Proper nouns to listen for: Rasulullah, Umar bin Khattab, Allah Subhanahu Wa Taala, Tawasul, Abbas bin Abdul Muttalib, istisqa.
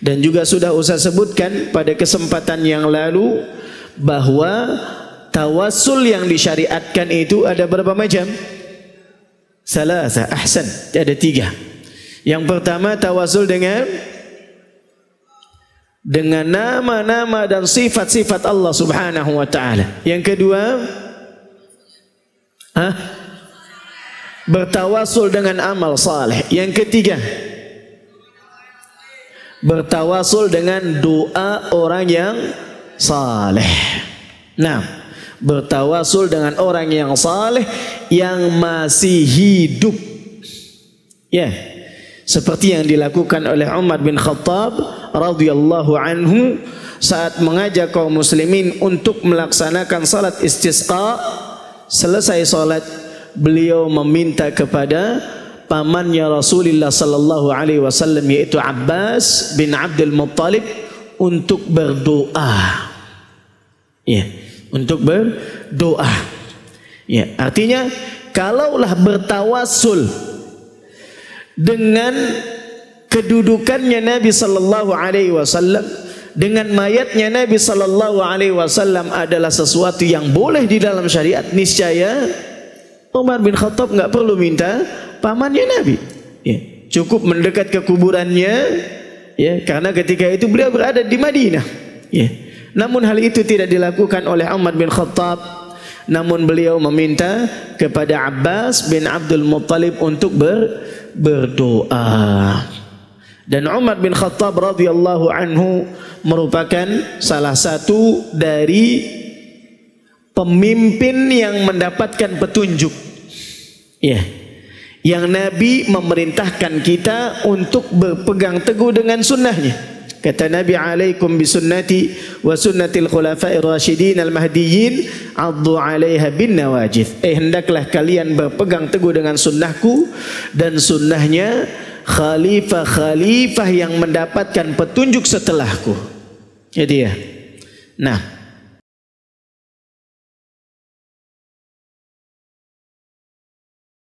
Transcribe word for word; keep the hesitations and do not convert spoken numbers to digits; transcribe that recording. Dan juga sudah usah sebutkan pada kesempatan yang lalu bahwa tawasul yang disyariatkan itu ada berapa macam? Salasa, ahsan, ada tiga. Yang pertama tawasul dengan dengan nama-nama dan sifat-sifat Allah Subhanahu Wa Taala. Yang kedua, hah? bertawasul dengan amal saleh. Yang ketiga, bertawasul dengan doa orang yang saleh. Nah, bertawasul dengan orang yang saleh yang masih hidup. Ya. Yeah. Seperti yang dilakukan oleh Umar bin Khattab radhiyallahu anhu saat mengajak kaum muslimin untuk melaksanakan salat istisqa. Selesai salat, beliau meminta kepada pamannya Rasulullah sallallahu alaihi wasallam yaitu Abbas bin Abdul Muttalib untuk berdoa. Ya, untuk berdoa. Ya, artinya kalaulah bertawasul dengan kedudukannya Nabi sallallahu alaihi wasallam, dengan mayatnya Nabi sallallahu alaihi wasallam adalah sesuatu yang boleh di dalam syariat, niscaya Umar bin Khattab enggak perlu minta pamannya Nabi. Ya, cukup mendekat ke kuburannya, ya, karena ketika itu beliau berada di Madinah. Ya. Namun hal itu tidak dilakukan oleh Umar bin Khattab. Namun beliau meminta kepada Abbas bin Abdul Muttalib untuk ber, berdoa. Dan Umar bin Khattab radhiyallahu anhu merupakan salah satu dari pemimpin yang mendapatkan petunjuk. Ya. Yang Nabi memerintahkan kita untuk berpegang teguh dengan sunnahnya. Kata Nabi, "Alaikum bisunnati wa sunnatil khulafa'ir rasyidin al-mahdiyyin, 'addu 'alaiha bin nawajidh." Eh, hendaklah kalian berpegang teguh dengan sunnahku dan sunnahnya khalifah-khalifah yang mendapatkan petunjuk setelahku. Jadi ya. Nah,